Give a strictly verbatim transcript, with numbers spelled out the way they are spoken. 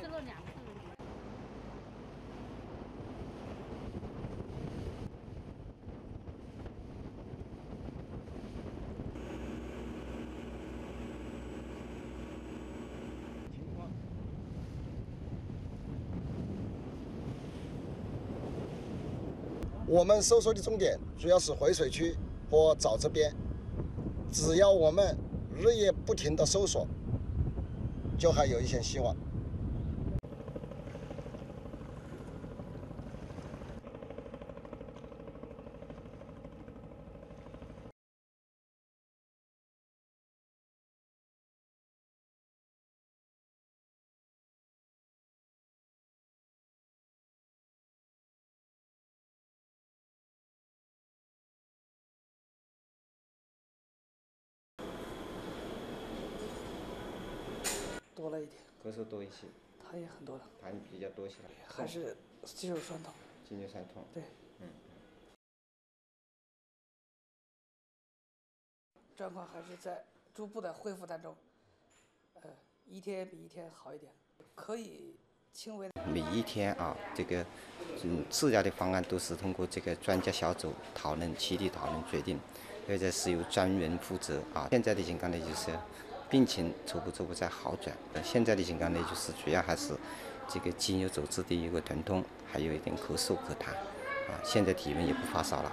次论两次。情况。我们收缩的重点主要是回水区或沼泽边，只要我们日夜不停的搜索，就还有一线希望。 多了一点，咳嗽多一些，痰也很多了，痰比较多些了，还是肌肉酸痛，肌肉酸痛，对，嗯，状况还是在逐步的恢复当中，呃，一天比一天好一点，可以轻微。每一天啊，这个嗯治疗的方案都是通过这个专家小组讨论、集体讨论决定，或者是由专人负责啊。现在的情况呢，就是。 病情初步初步在好转，呃，现在的情况呢，就是主要还是这个肌肉组织的一个疼痛，还有一点咳嗽咳痰，啊，现在体温也不发烧了。